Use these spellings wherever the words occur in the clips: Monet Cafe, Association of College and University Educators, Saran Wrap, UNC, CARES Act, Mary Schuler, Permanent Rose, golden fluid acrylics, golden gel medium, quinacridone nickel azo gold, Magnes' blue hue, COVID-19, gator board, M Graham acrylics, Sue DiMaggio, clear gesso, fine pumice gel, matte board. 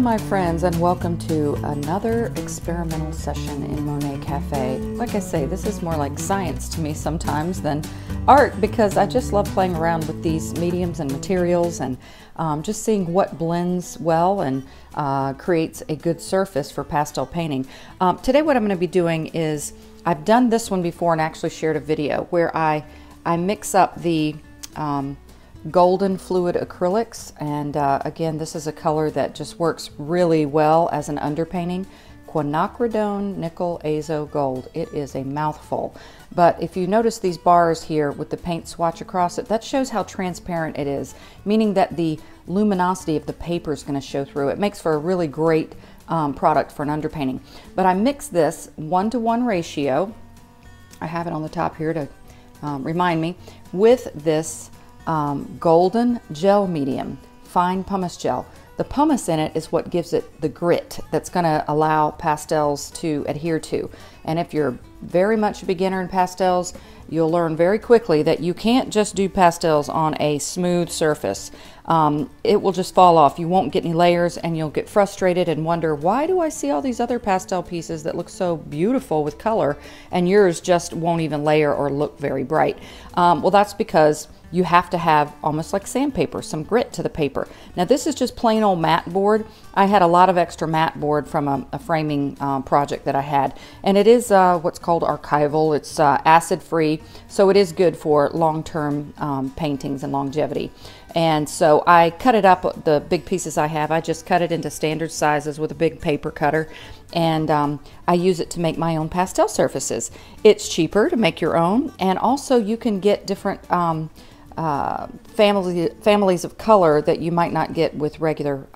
Hello my friends, and welcome to another experimental session in Monet Cafe. Like I say, this is more like science to me sometimes than art, because I just love playing around with these mediums and materials and just seeing what blends well and creates a good surface for pastel painting. Today what I'm going to be doing is, I've done this one before and actually shared a video where I mix up the golden fluid acrylics, and again, this is a color that just works really well as an underpainting, quinacridone nickel azo gold. It is a mouthful, but if you notice these bars here with the paint swatch across it, that shows how transparent it is, meaning that the luminosity of the paper is going to show through. It makes for a really great product for an underpainting. But I mix this 1:1 ratio, I have it on the top here to remind me, with this golden gel medium, fine pumice gel. The pumice in it is what gives it the grit that's going to allow pastels to adhere to. And if you're very much a beginner in pastels, you'll learn very quickly that you can't just do pastels on a smooth surface. It will just fall off. You won't get any layers, and you'll get frustrated and wonder, why do I see all these other pastel pieces that look so beautiful with color and yours just won't even layer or look very bright? Well, that's because you have to have, almost like sandpaper, some grit to the paper. Now this is just plain old matte board. I had a lot of extra matte board from a framing project that I had, and it is what's called archival. It's acid-free, so it is good for long-term paintings and longevity. And so I cut it up, the big pieces I have, I just cut it into standard sizes with a big paper cutter, and I use it to make my own pastel surfaces. It's cheaper to make your own, and also you can get different families of color that you might not get with regular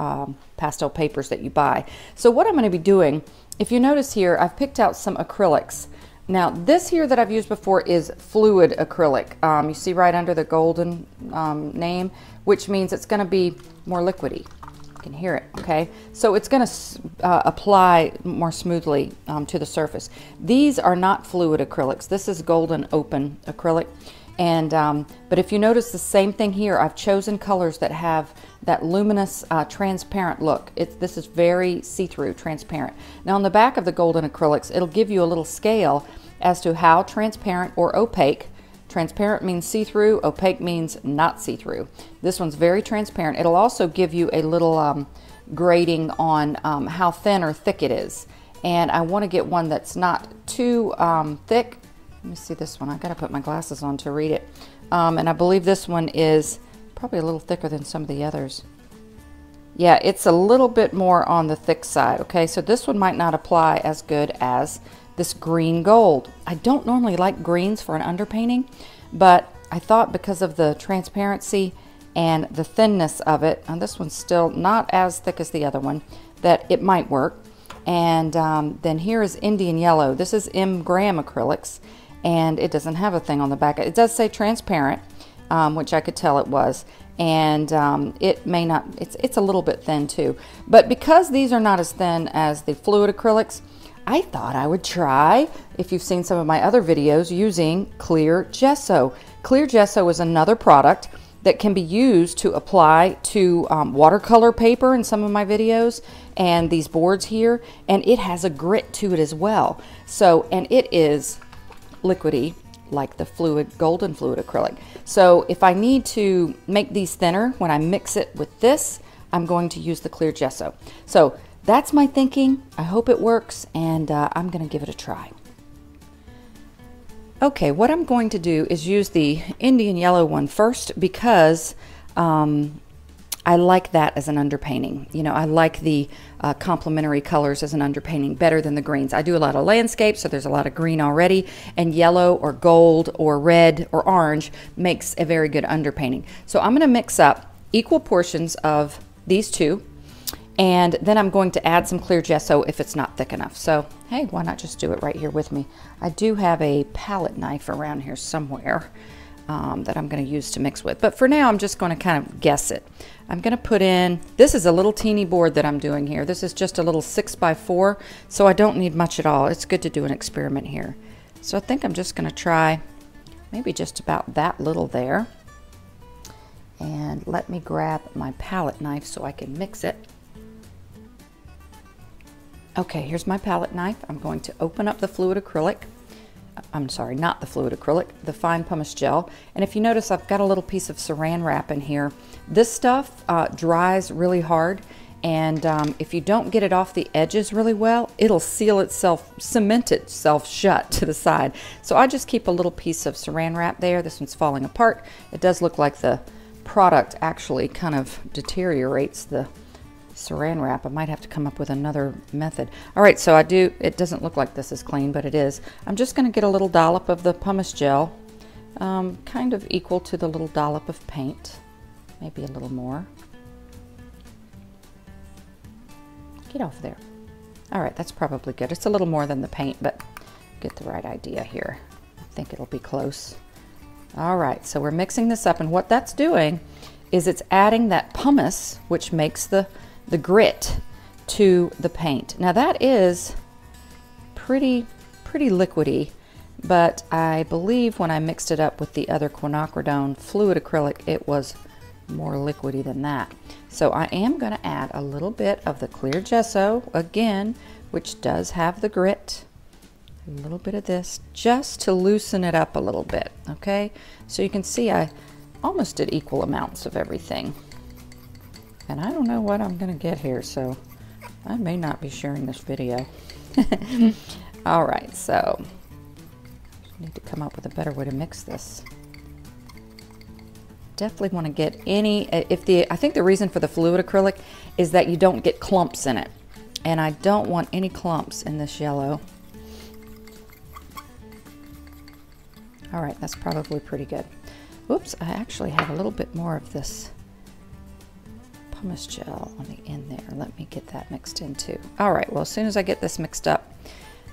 pastel papers that you buy. So what I'm going to be doing, if you notice here, I've picked out some acrylics. Now this here that I've used before is fluid acrylic. You see right under the golden name, which means it's going to be more liquidy. You can hear it, okay? So it's going to apply more smoothly to the surface. These are not fluid acrylics. This is golden open acrylic. And but if you notice the same thing here, I've chosen colors that have that luminous transparent look. This is very see-through, transparent. Now on the back of the golden acrylics, it'll give you a little scale as to how transparent or opaque. Transparent means see-through, opaque means not see-through. This one's very transparent. It'll also give you a little grading on how thin or thick it is. And I want to get one that's not too thick. Let me see this one. I gotta put my glasses on to read it. And I believe this one is probably a little thicker than some of the others. Yeah, it's a little bit more on the thick side. Okay, so this one might not apply as good as this green gold. I don't normally like greens for an underpainting, but I thought because of the transparency and the thinness of it, and this one's still not as thick as the other one, that it might work. And then here is Indian yellow. This is M Graham acrylics, and it doesn't have a thing on the back. It does say transparent, which I could tell it was, and it may not, it's a little bit thin too. But because these are not as thin as the fluid acrylics, I thought I would try, if you've seen some of my other videos, using clear gesso. Clear gesso is another product that can be used to apply to watercolor paper in some of my videos and these boards here, and it has a grit to it as well. So, and it is liquidy like the fluid golden fluid acrylic. So if I need to make these thinner when I mix it with this, I'm going to use the clear gesso. So that's my thinking. I hope it works, and I'm gonna give it a try. Okay, what I'm going to do is use the Indian yellow one first, because I like that as an underpainting. You know, I like the complementary colors as an underpainting better than the greens. I do a lot of landscapes, so there's a lot of green already, and yellow or gold or red or orange makes a very good underpainting. So I'm going to mix up equal portions of these two, and then I'm going to add some clear gesso if it's not thick enough. So hey, why not just do it right here with me? I do have a palette knife around here somewhere that I'm going to use to mix with, but for now I'm just going to kind of guess it. I'm going to put in, this is a little teeny board that I'm doing here. This is just a little 6x4, so I don't need much at all. It's good to do an experiment here. So I think I'm just going to try maybe just about that little there, and let me grab my palette knife so I can mix it. Okay, here's my palette knife. I'm going to open up the fluid acrylic. I'm sorry, not the fluid acrylic, the fine pumice gel. And if you notice, I've got a little piece of saran wrap in here. This stuff dries really hard, and if you don't get it off the edges really well, it'll seal itself, cement itself shut to the side. So I just keep a little piece of saran wrap there. This one's falling apart. It does look like the product actually kind of deteriorates the saran wrap. I might have to come up with another method. All right, so I do, it doesn't look like this is clean, but it is. I'm just going to get a little dollop of the pumice gel, kind of equal to the little dollop of paint, maybe a little more. Get off there. All right, that's probably good. It's a little more than the paint, but get the right idea here. I think it'll be close. All right, so we're mixing this up, and what that's doing is it's adding that pumice, which makes the grit to the paint. Now that is pretty liquidy, but I believe when I mixed it up with the other quinacridone fluid acrylic, it was more liquidy than that. So I am going to add a little bit of the clear gesso again, which does have the grit. A little bit of this just to loosen it up a little bit. Okay, so you can see I almost did equal amounts of everything. And I don't know what I'm going to get here, so I may not be sharing this video. All right, so I need to come up with a better way to mix this. Definitely want to get any, I think the reason for the fluid acrylic is that you don't get clumps in it. And I don't want any clumps in this yellow. All right, that's probably pretty good. Oops, I actually have a little bit more of this pumice gel on the end there. Let me get that mixed in too. All right, well, as soon as I get this mixed up,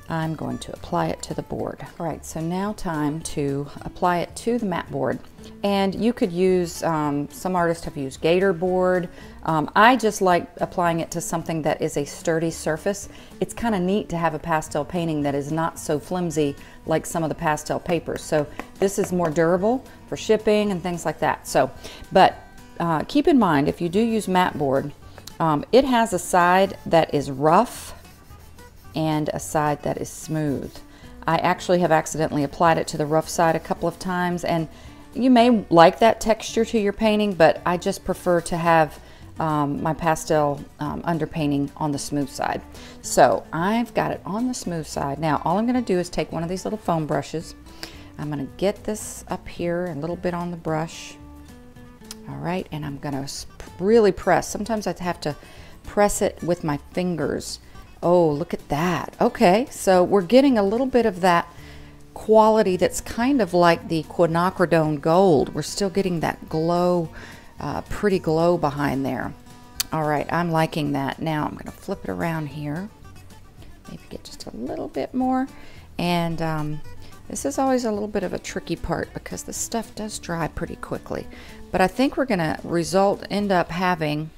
I'm going to apply it to the board. All right, so now time to apply it to the matte board. And you could use, some artists have used gator board. I just like applying it to something that is a sturdy surface. It's kind of neat to have a pastel painting that is not so flimsy like some of the pastel papers. So this is more durable for shipping and things like that. So, but keep in mind, if you do use matte board, it has a side that is rough and a side that is smooth. I actually have accidentally applied it to the rough side a couple of times, and you may like that texture to your painting, but I just prefer to have my pastel underpainting on the smooth side. So I've got it on the smooth side. Now all I'm going to do is take one of these little foam brushes. I'm going to get this up here, a little bit on the brush. All right, and I'm going to really press. Sometimes I have to press it with my fingers. Oh, look at that. Okay, so we're getting a little bit of that quality that's kind of like the quinacridone gold. We're still getting that glow, pretty glow behind there. All right, I'm liking that. Now I'm gonna flip it around here. Maybe get just a little bit more. And this is always a little bit of a tricky part because this stuff does dry pretty quickly. But I think we're gonna end up having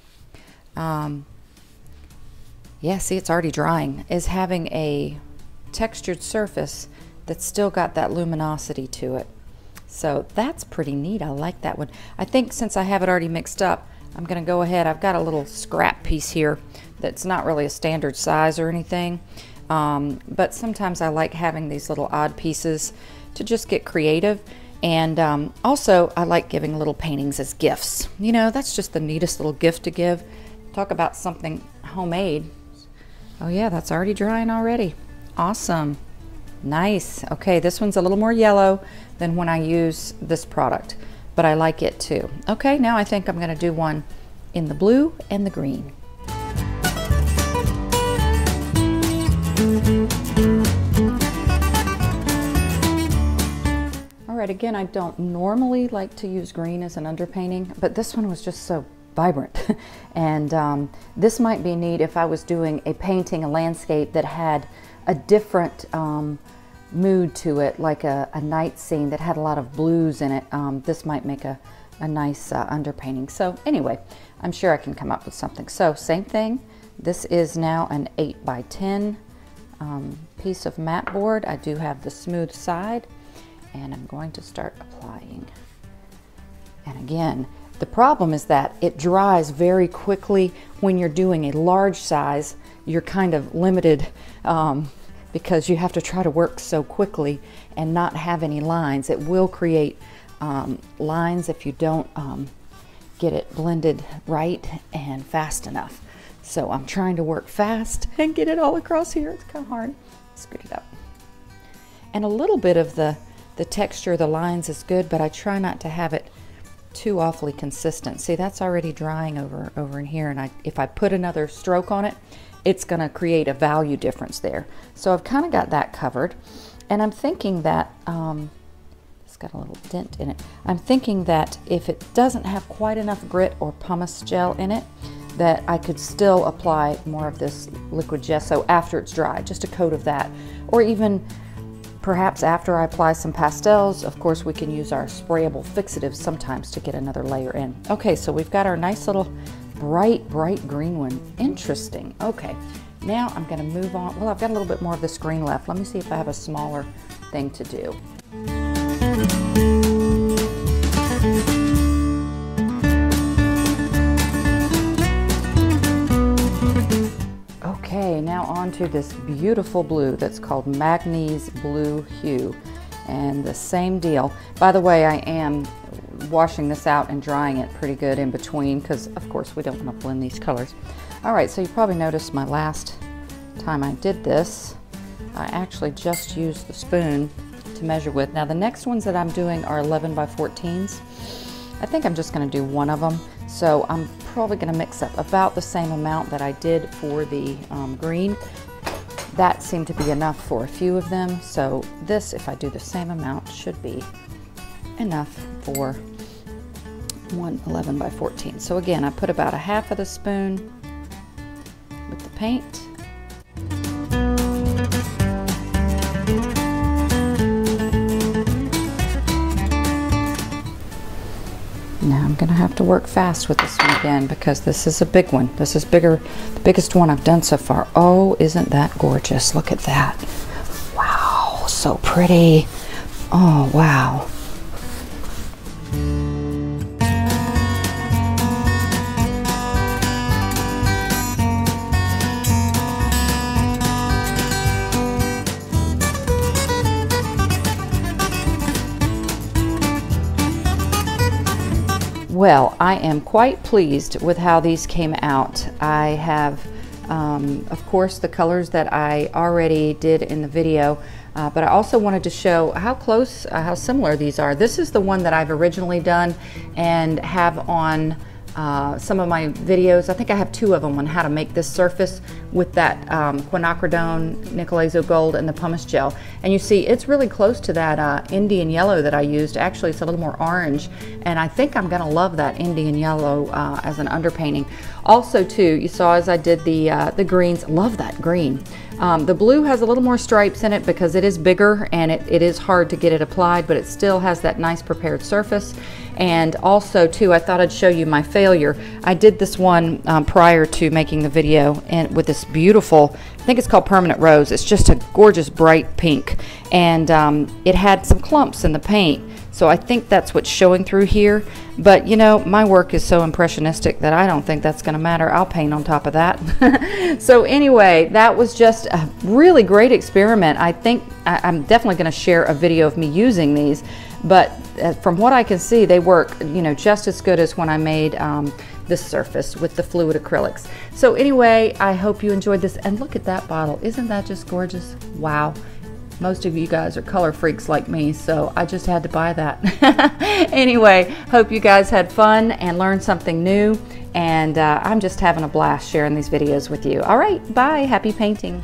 yeah, see, it's already drying, is having a textured surface that's still got that luminosity to it. So that's pretty neat. I like that one. I think since I have it already mixed up, I'm going to go ahead. I've got a little scrap piece here that's not really a standard size or anything, but sometimes I like having these little odd pieces to just get creative. And also, I like giving little paintings as gifts. You know, that's just the neatest little gift to give. Talk about something homemade. Oh yeah, that's already drying already. Awesome. Nice. Okay, this one's a little more yellow than when I use this product, but I like it too. Okay, now I think I'm going to do one in the blue and the green. All right, again, I don't normally like to use green as an underpainting, but this one was just so vibrant. And this might be neat if I was doing a painting, a landscape that had a different mood to it, like a night scene that had a lot of blues in it. This might make a nice underpainting. So anyway, I'm sure I can come up with something. So same thing. This is now an 8x10 piece of matte board. I do have the smooth side, and I'm going to start applying. And again, the problem is that it dries very quickly when you're doing a large size you're kind of limited because you have to try to work so quickly and not have any lines. It will create lines if you don't get it blended right and fast enough. So I'm trying to work fast and get it all across here. It's kind of hard. Scoot it up. And a little bit of the texture of the lines is good, but I try not to have it too awfully consistent. See, that's already drying over in here, and if I put another stroke on it, it's going to create a value difference there. So I've kind of got that covered, and I'm thinking that it's got a little dent in it. I'm thinking that if it doesn't have quite enough grit or pumice gel in it, that I could still apply more of this liquid gesso after it's dry, just a coat of that, or even perhaps after I apply some pastels. Of course, we can use our sprayable fixatives sometimes to get another layer in. Okay, so we've got our nice little bright green one. Interesting. Okay, now I'm going to move on. Well, I've got a little bit more of this green left. Let me see if I have a smaller thing to do. Okay, now on to this beautiful blue that's called Magnes' blue hue, and the same deal. By the way, I am washing this out and drying it pretty good in between, because of course we don't want to blend these colors. All right, so you probably noticed my last time I did this, I actually just used the spoon to measure with. Now the next ones that I'm doing are 11 by 14s. I think I'm just going to do one of them, so I'm probably going to mix up about the same amount that I did for the green. That seemed to be enough for a few of them, so this, if I do the same amount, should be enough for one 11 by 14. So again, I put about a half of the spoon with the paint. Now I'm going to have to work fast with this one again, because this is a big one. This is bigger, the biggest one I've done so far. Oh, isn't that gorgeous? Look at that. Wow, so pretty. Oh, wow. Well, I am quite pleased with how these came out. I have, of course, the colors that I already did in the video, but I also wanted to show how close, how similar these are. This is the one that I've originally done and have on some of my videos. I think I have two of them on how to make this surface with that quinacridone nickel azo gold and the pumice gel. And you see, it's really close to that Indian yellow that I used. Actually, it's a little more orange, and I think I'm gonna love that Indian yellow as an underpainting. Also too, you saw as I did the greens, love that green. The blue has a little more stripes in it because it is bigger, and it is hard to get it applied, but it still has that nice prepared surface. And also too, I thought I'd show you my failure. I did this one prior to making the video, and with this beautiful, I think it's called Permanent Rose. It's just a gorgeous bright pink, and it had some clumps in the paint. So I think that's what's showing through here. But you know, my work is so impressionistic that I don't think that's gonna matter. I'll paint on top of that. So anyway, that was just a really great experiment. I think I'm definitely gonna share a video of me using these, but from what I can see, they work, you know, just as good as when I made this surface with the fluid acrylics. So anyway, I hope you enjoyed this, and look at that bottle. Isn't that just gorgeous? Wow. Most of you guys are color freaks like me, so I just had to buy that. Anyway, hope you guys had fun and learned something new, and I'm just having a blast sharing these videos with you. All right, bye. Happy painting.